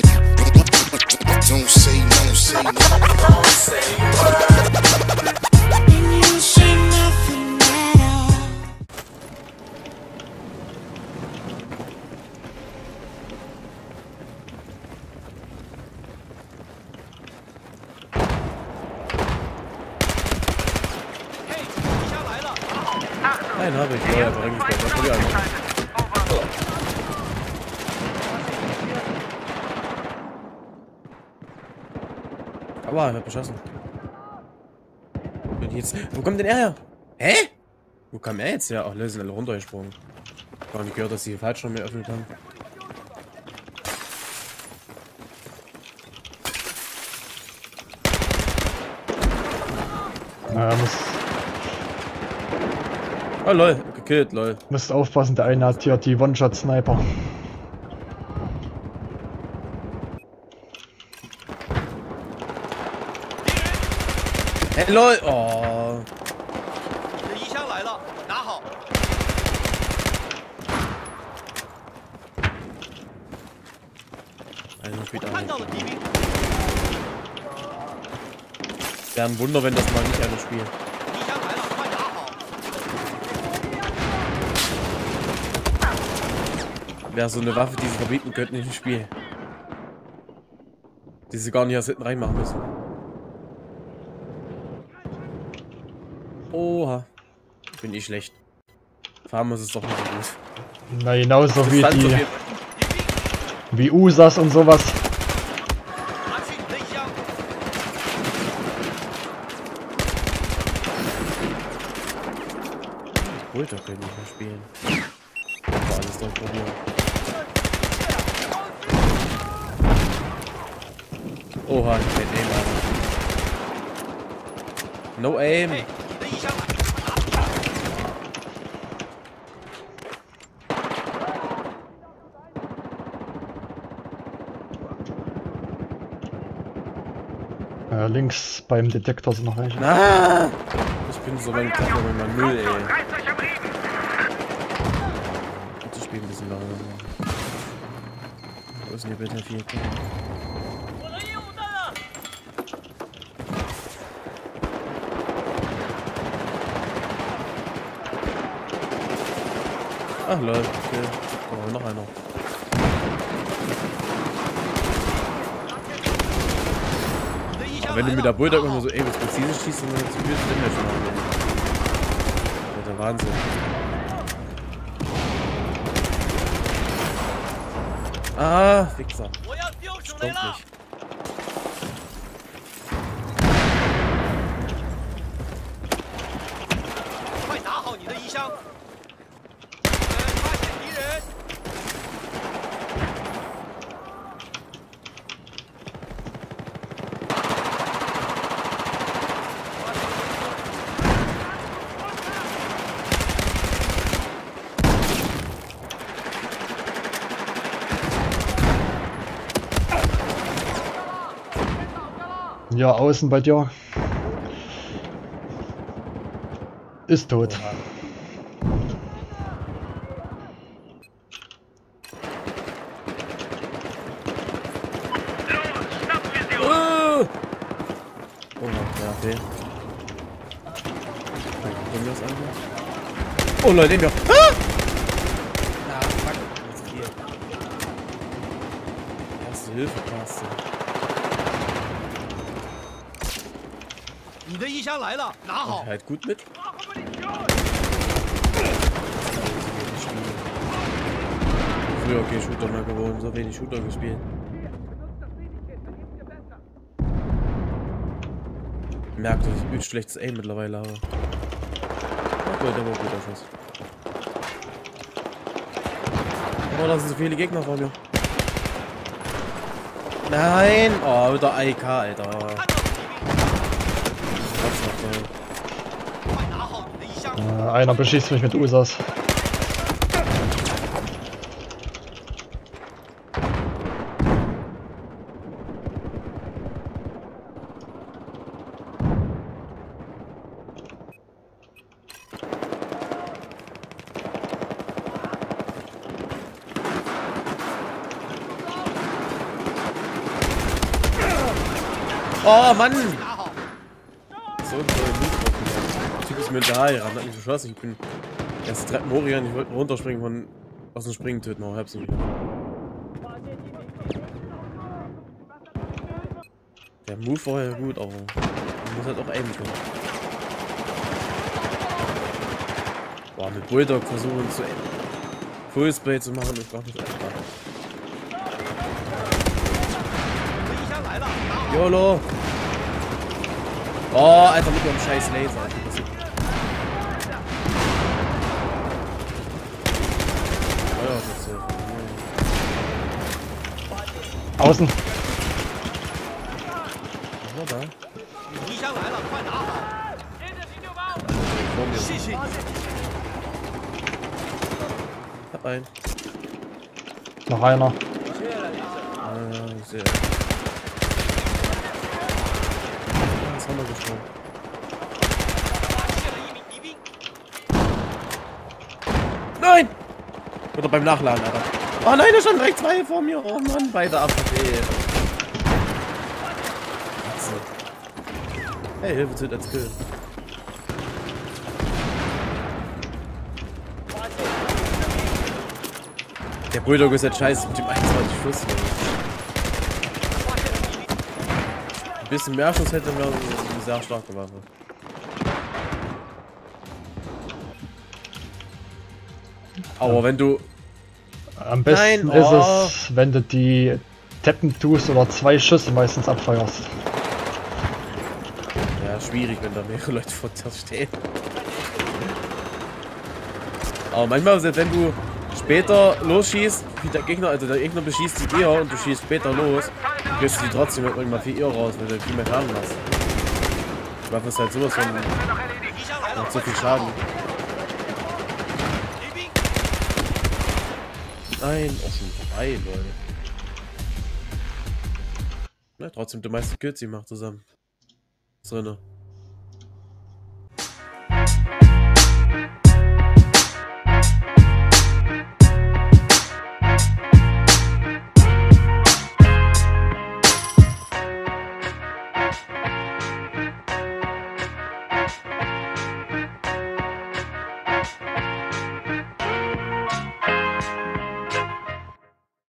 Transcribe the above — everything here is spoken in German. Don't say no, say no. Don't say no. And you say nothing at all. Hey, ich habe einen. Einen habe ich, ja, aber eigentlich nicht. Ich habe einen. Aua, ich hab beschossen. Und jetzt, wo kommt denn er her? Hä? Wo kam er jetzt her? Ach, Leute sind alle runtergesprungen. Ich hab nicht gehört, dass sie den Fallschirm geöffnet haben. Na, muss. Oh, lol, gekillt, lol. Müsst aufpassen, der eine hat hier die One-Shot-Sniper. Hey, lol! Oh! Einer spielt an. Wäre ein Wunder, wenn das mal nicht einer spielt. Wäre so eine Waffe, die sie verbieten könnten in dem Spiel. Die sie gar nicht erst hinten reinmachen müssen. Oha, bin ich schlecht. Fahren muss es doch nicht so gut. Na, genauso wie die. Wie Usas und sowas. Ultra können nicht mehr spielen. Das war alles doch probieren. Oha, ich werde aim also. No aim. Hey. Links beim Detektor sind noch welche. Ah, ich bin so weit Kacke mit meinem Müll, ey. Ich spiele ein bisschen lauter. Wo ist denn hier bitte 4? Ach lol, okay. Oh, noch einer. Aber wenn du mit der Bulldog immer so ewig präzise schießt, dann zu viel Damage machen. Der Wahnsinn. Ah, Fixer. Stimmt nicht. Ja, außen bei dir. Ist tot. Oh, oh Leute, den wir. Na, fuck, was ist hier? Erste Hilfe, Klasse. Oh, halt gut mit. Früher okay Shooter mal geworden, so wenig Shooter gespielt. Merkt, dass ich übel schlechtes Aim mittlerweile habe. Ach gut, der war guter Schuss. Oh, da sind so viele Gegner vor mir. Nein! Oh, wieder AIK, Alter. Einer beschießt mich mit Usas. Oh, Mann! So, der Typ ist mir hinterhergerannt, hat mich geschossen. Ich bin erst die Treppen hochgegangen, ich wollte runterspringen von aus dem Springen töten, aber hab's nicht. Der Move war ja gut, aber man muss halt auch aimen können. Boah, mit Bulldog versuchen zu Fullsplay zu machen, ist doch nicht einfach. YOLO! Oh, Alter, mit dem scheiß Laser. Außen! Was war da? Ich hab einen. Noch einer. Sehr. Nein! Oder beim Nachladen, Alter. Oh nein, da standen direkt zwei vor mir. Oh Mann, beide ab. Hey, Hilfe zählt als Kill. Der Bulldog ist jetzt scheiße mit dem 21 Schuss. Ein bisschen mehr Schuss hätte mir eine sehr starke Waffe. Aber wenn du... Am besten ist es, wenn du die tappen tust oder zwei Schüsse meistens abfeuerst. Ja, schwierig, wenn da mehrere Leute vor dir stehen. Aber manchmal, selbst wenn du später losschießt, wie der Gegner, also der Gegner beschießt die eher und du schießt später los, kriegst du die trotzdem irgendwann viel eher raus, weil du viel mehr Schaden hast. Die Waffe ist halt sowas von... macht so viel Schaden. Nein, auch schon vorbei, Leute. Na, trotzdem, der meiste Kills macht zusammen. So, ne?